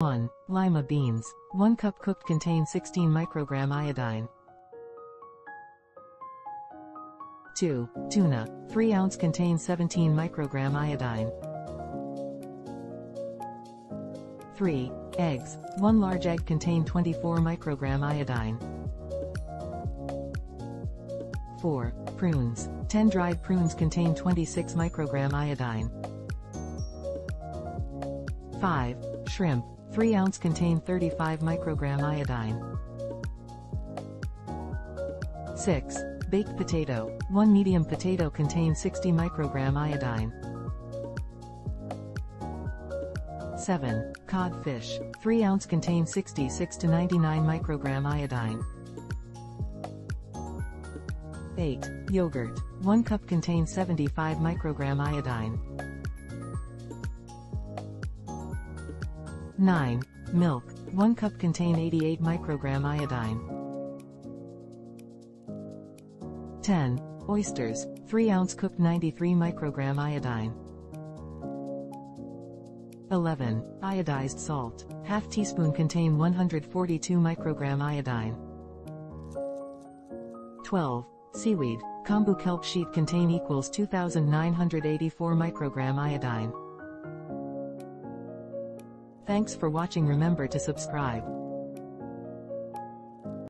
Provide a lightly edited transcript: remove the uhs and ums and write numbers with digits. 1. Lima beans. 1 cup cooked contains 16 microgram iodine. 2. Tuna. 3 ounce contains 17 microgram iodine. 3. Eggs. 1 large egg contains 24 microgram iodine. 4. Prunes. 10 dried prunes contain 26 microgram iodine. 5. Shrimp. 3 ounce contain 35 microgram iodine. 6. Baked potato. 1 medium potato contains 60 microgram iodine. 7. Codfish. 3 ounce contains 66 to 99 microgram iodine. 8. Yogurt. 1 cup contains 75 microgram iodine. 9. Milk. 1 cup contains 88 microgram iodine. 10. Oysters. 3 ounce cooked 93 microgram iodine. 11. Iodized salt. Half teaspoon contains 142 microgram iodine. 12. Seaweed. Kombu kelp sheet contain equals 2,984 microgram iodine. Thanks for watching. Remember to subscribe.